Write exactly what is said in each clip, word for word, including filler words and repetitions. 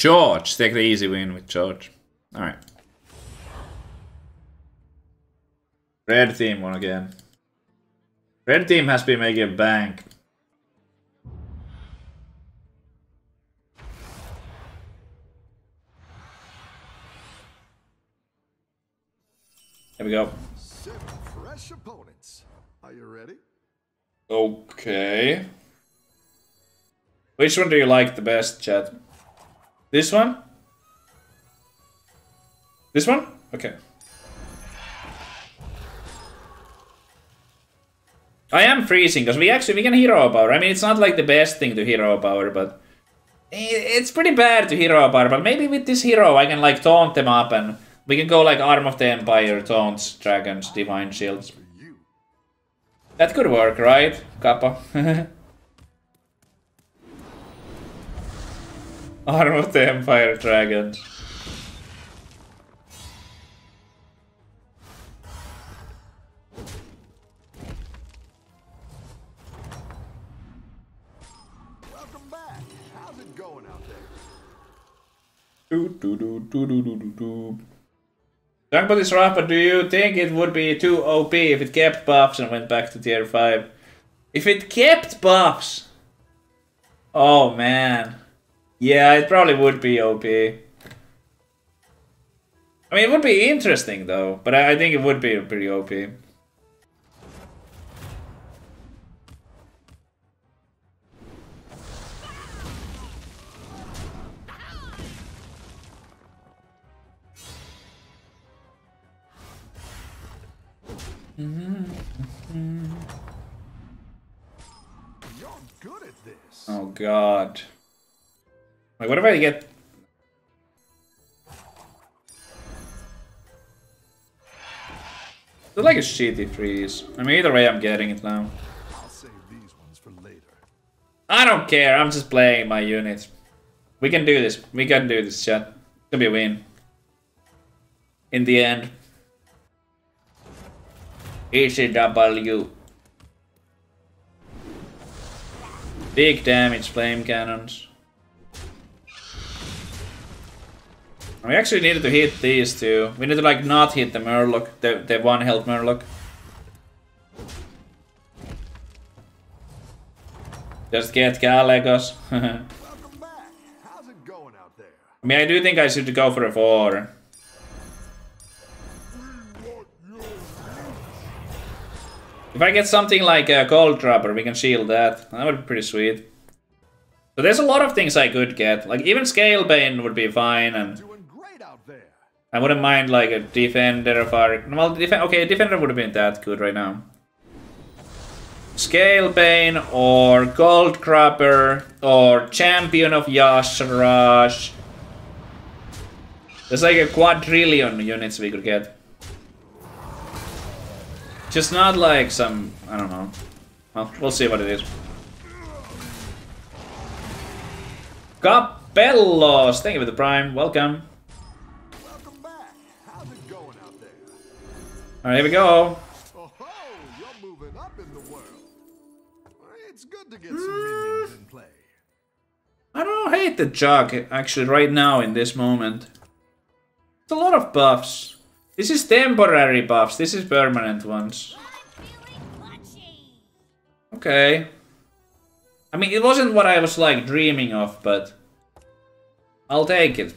George. Take the easy win with George. Alright. Red team won again. Red team has been making bank. Here we go. Seven fresh opponents. Are you ready? Okay. Which one do you like the best, chat? This one? This one? Okay. I am freezing, because we actually, we can hero power. I mean, it's not like the best thing to hero power, but... It's pretty bad to hero power, but maybe with this hero I can, like, taunt them up, and we can go, like, Arm of the Empire, taunts, dragons, divine shields. That could work, right, Kappa? Arm of the Empire, dragons. Do, do, do, do, do, do, do, do. Jungbot is rough, but do you think it would be too O P if it kept buffs and went back to tier five? If it kept buffs? Oh man. Yeah, it probably would be O P. I mean, it would be interesting though, but I think it would be pretty O P. Oh god. Like, what if I get... It's like a shitty freeze. I mean, either way, I'm getting it now. I'll save these ones for later. I don't care, I'm just playing my units. We can do this. We can do this, chat. It's gonna be a win. In the end. E C W. Big damage, flame cannons. We actually needed to hit these two. We need to like not hit the Murloc, the, the one health Murloc. Just get Kalecgos. Welcome back. How's it going out there? I mean, I do think I should go for a four. If I get something like a Goldcropper, we can shield that. That would be pretty sweet. So there's a lot of things I could get. Like, even Scalebane would be fine, and... I wouldn't mind, like, a Defender of Argus. Well, def okay, Defender would have been that good right now. Scalebane, or Goldcropper, or Champion of Yashrush. There's like a quadrillion units we could get. Just not like some, I don't know. Well, we'll see what it is. Ka-bellos! Thank you for the prime. Welcome. Welcome back. How's it going out there? Alright, here we go. Oh, ho, you're moving up in the world. It's good to get some minions in play. I don't hate the jug actually right now in this moment. It's a lot of buffs. This is temporary buffs, this is permanent ones. Okay. I mean, it wasn't what I was, like, dreaming of, but... I'll take it.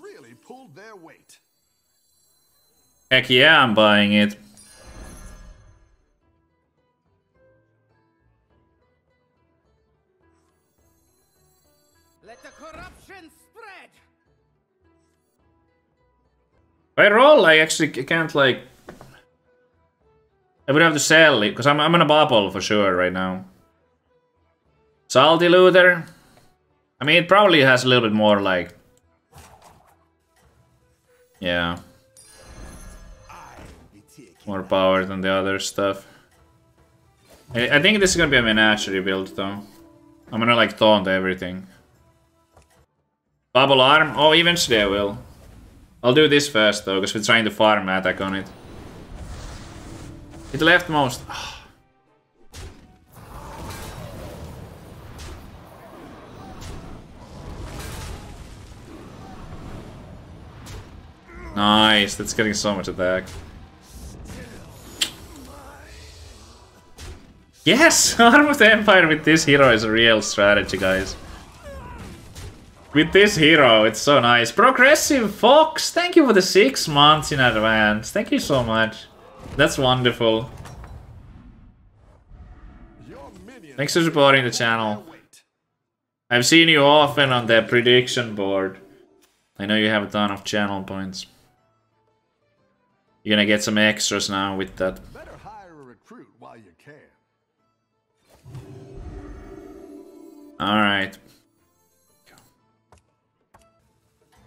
Really pulled their weight. Heck yeah, I'm buying it. Let the corruption spread. If I roll, I actually can't like. I would have to sell it because I'm I'm in a bubble for sure right now. Child Deluder. I mean, it probably has a little bit more like... Yeah. More power than the other stuff. I, I think this is gonna be a Menagerie build though. I'm gonna like taunt everything. Bubble Arm? Oh, eventually I will. I'll do this first though, because we're trying to farm attack on it. It left most. Nice, that's getting so much attack. Yes! Arm of the Empire with this hero is a real strategy, guys. With this hero, it's so nice. Progressive Fox, thank you for the six months in advance. Thank you so much. That's wonderful. Thanks for supporting the channel. I've seen you often on the prediction board. I know you have a ton of channel points. You're gonna get some extras now with that. Better hire a recruit while you can. Alright.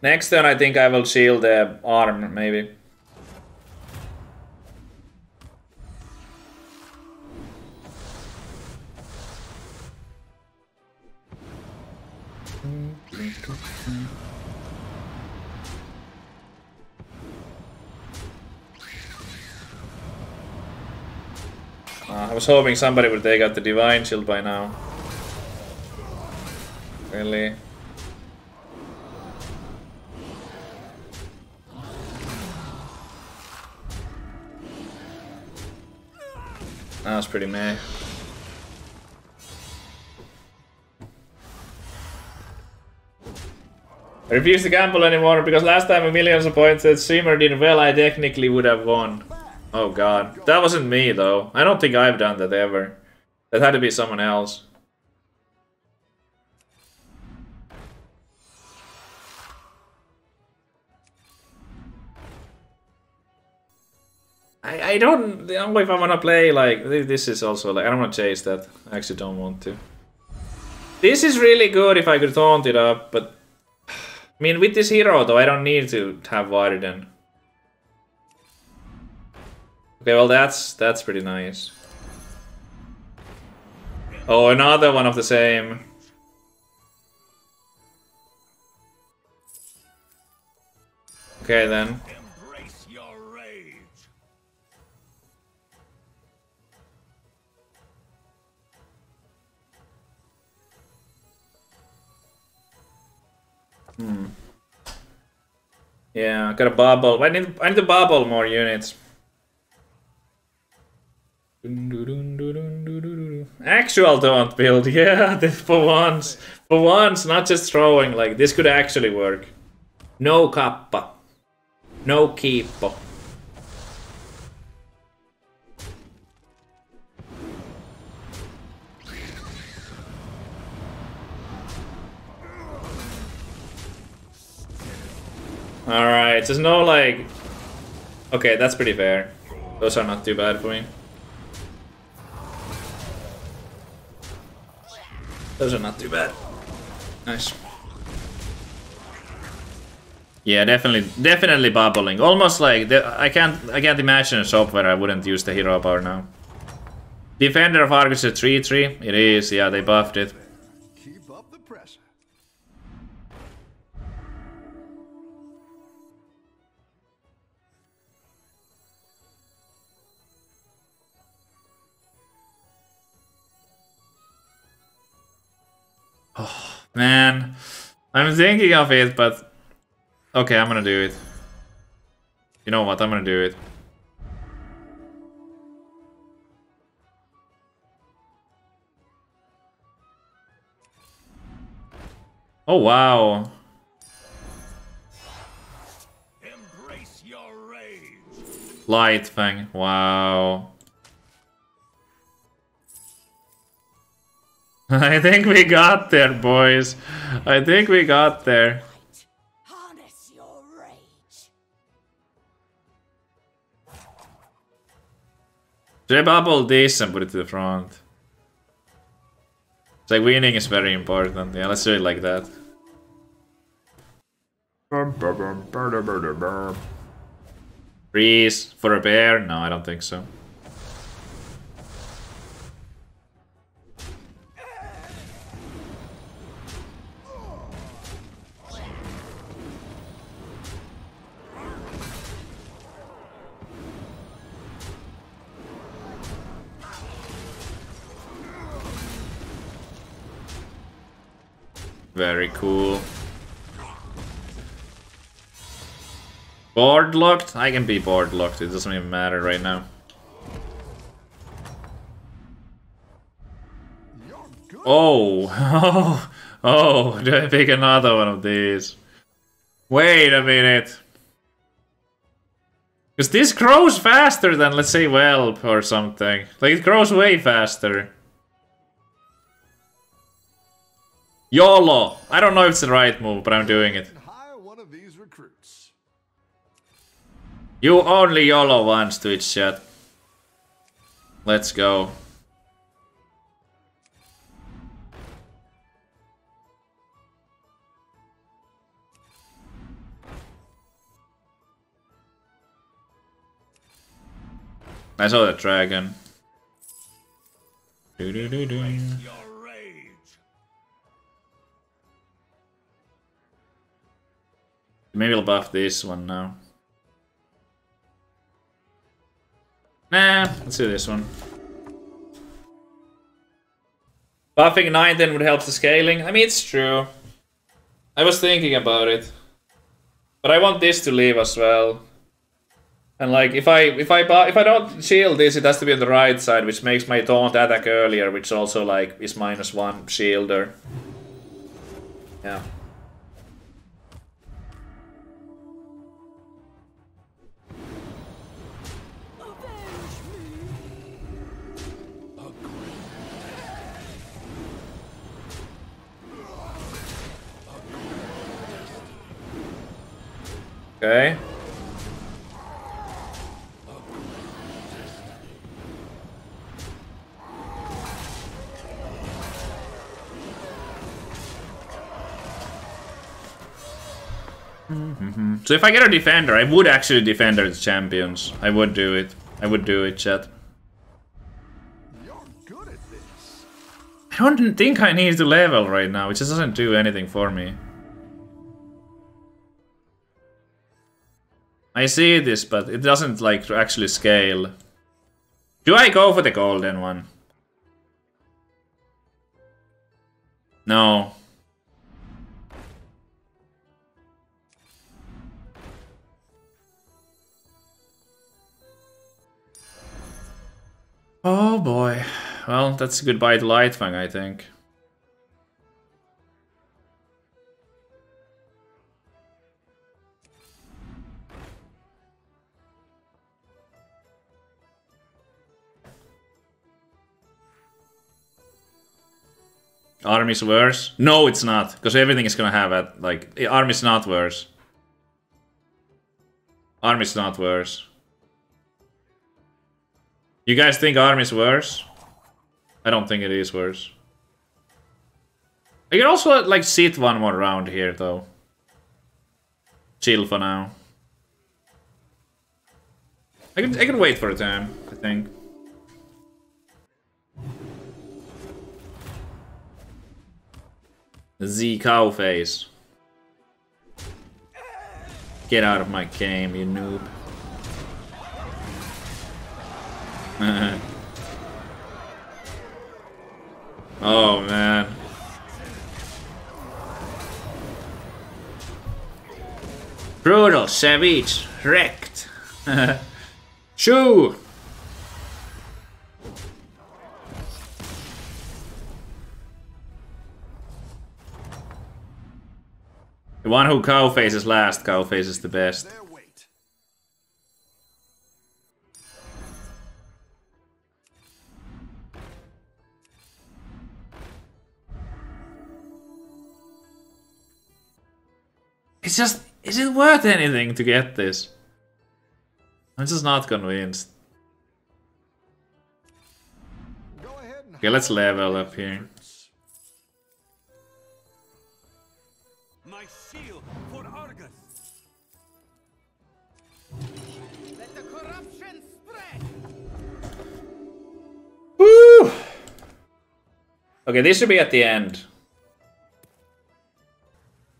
Next turn I think I will shield the arm, maybe. Uh, I was hoping somebody would take out the Divine Shield by now. Really? That was pretty meh. I refuse to gamble anymore because last time a million appointed streamer did well, I technically would have won. Oh god. That wasn't me though. I don't think I've done that ever. That had to be someone else. I, I don't, I don't know if I want to play, like, this is also, like, I don't want to chase that. I actually don't want to. This is really good if I could taunt it up, but... I mean, with this hero, though, I don't need to have Warden. Okay, well, that's, that's pretty nice. Oh, another one of the same. Okay, then. Hmm. Yeah, I got a bubble. I need I need to bubble more units. Actual taunt build, yeah, for once. For once, not just throwing, like this could actually work. No kappa. No keepo. Alright, there's no like... Okay, that's pretty fair. Those are not too bad for me. Those are not too bad. Nice. Yeah, definitely, definitely bubbling. Almost like, the, I can't I can't imagine a shop where I wouldn't use the hero power now. Defender of Argus is three three. It is, yeah, they buffed it. Oh, man, I'm thinking of it, but okay, I'm gonna do it. You know what? I'm gonna do it. Oh wow! Embrace your rage. Lightfang. Wow. I think we got there, boys. I think we got there. Harness your rage. Should I bubble this and put it to the front? like winning is very important. Yeah, let's do it like that. Freeze for a bear? No, I don't think so. Very cool. Board locked? I can be board locked. It doesn't even matter right now. Oh, oh, oh! Do I pick another one of these? Wait a minute. Because this grows faster than, let's say, Welp or something. Like it grows way faster. YOLO! I don't know if it's the right move, but I'm doing it. Hire one of these recruits. You only YOLO once, Twitch chat. Let's go. I saw the dragon. Do do do do. Maybe I'll buff this one now. Nah, let's do this one. Buffing nine ten would help the scaling. I mean, it's true. I was thinking about it. But I want this to leave as well. And like, if I if I, if I don't shield this, it has to be on the right side, which makes my taunt attack earlier, which also like is minus one shielder. Yeah. Okay. Mm-hmm. So if I get a defender, I would actually defend the champions. I would do it. I would do it, chat. You're good at this. I don't think I need to level right now. It just doesn't do anything for me. I see this, but it doesn't like actually scale. Do I go for the golden one? No. Oh boy. Well, that's goodbye to Lightfang, I think. Arm is worse? No, it's not, because everything is gonna have it. Like, arm is not worse. Arm is not worse. You guys think arm is worse? I don't think it is worse. I can also like sit one more round here though. Chill for now. I can I can wait for a time, I think. Z cow face. Get out of my game, you noob. Oh man. Brutal, savage, wrecked. Shoo! The one who cow faces last, cow faces the best. It's just, is it worth anything to get this? I'm just not convinced. Okay, let's level up here. My shield for Argus! Let the corruption spread! Woo! Okay, this should be at the end.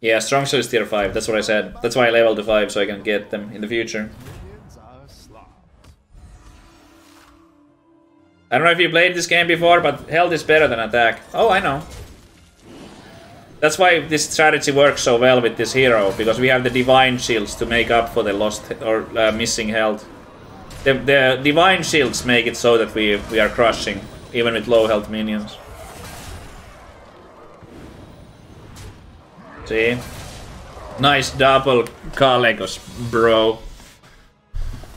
Yeah, strong sword is tier five, that's what I said. That's why I leveled to five, so I can get them in the future. I don't know if you played this game before, but health is better than attack. Oh, I know. That's why this strategy works so well with this hero, because we have the divine shields to make up for the lost or uh, missing health. The, the divine shields make it so that we, we are crushing, even with low health minions. See? Nice double Kalecgos, bro.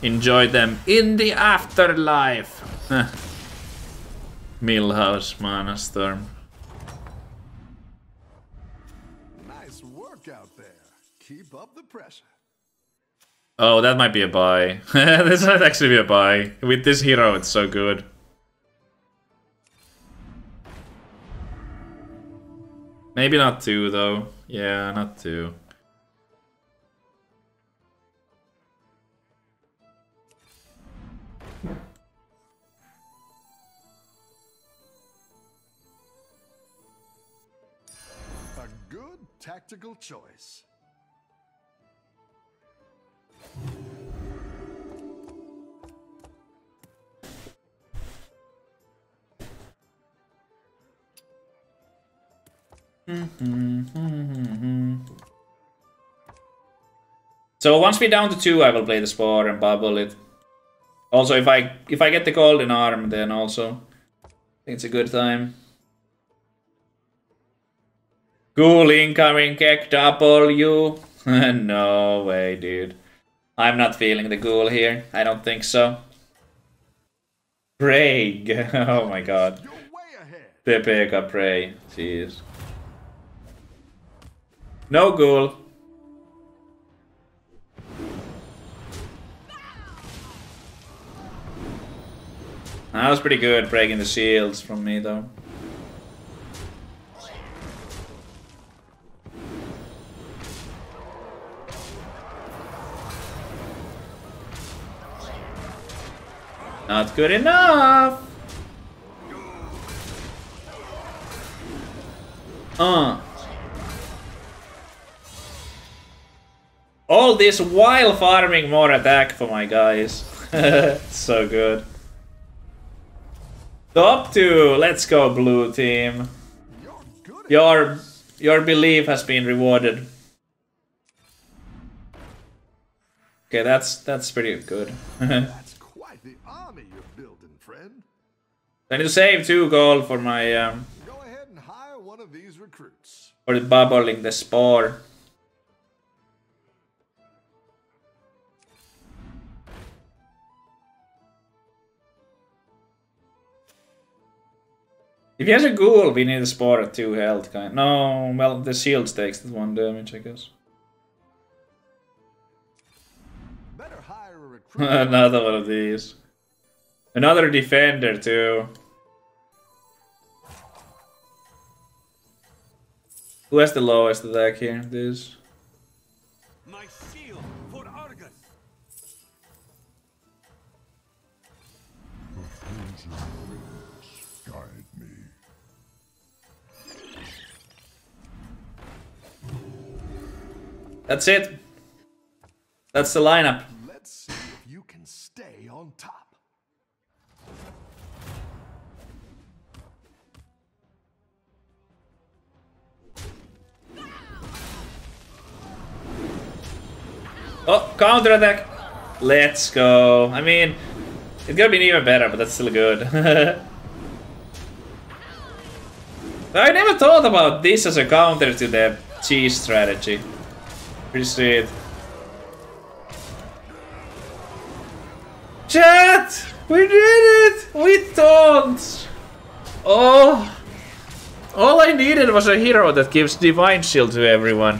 Enjoy them in the afterlife. Millhouse Manastorm. Nice work out there. Keep up the pressure. Oh, that might be a buy. This might actually be a buy. With this hero, it's so good. Maybe not two, though. Yeah, not two. A good tactical choice. So once we're down to two, I will play the Spore and bubble it. Also, if I if I get the golden arm, then also I think it's a good time. Cool incoming Kek double you. No way, dude. I'm not feeling the ghoul here. I don't think so. Prey. Oh my god. Pipica Prey. Jeez. No ghoul. That was pretty good, breaking the shields from me though. Not good enough! Uh. All this while farming more attack for my guys. So good. Top two! Let's go, blue team. Your, your belief has been rewarded. Okay, that's that's pretty good. That's quite the army you're building, friend. I need to save two gold for my um go ahead and hire one of these recruits. For the bubbling the spore. If he has a ghoul, we need a spore at two health kind. No, well, the shields takes that one damage, I guess. Better hire a recruit. Another one of these. Another defender too. Who has the lowest attack here? This. My shield for Argus. That's it. That's the lineup. Let's see if you can stay on top. Oh, counter attack. Let's go. I mean, it's gonna be even better, but that's still good. I never thought about this as a counter to the cheese strategy. Appreciate chat! We did it! We taunt! Oh! All I needed was a hero that gives divine shield to everyone.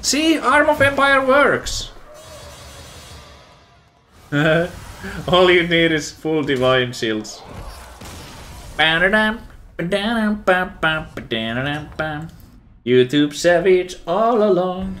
See, Arm of Empire works! All you need is full divine shields. YouTube savage all along.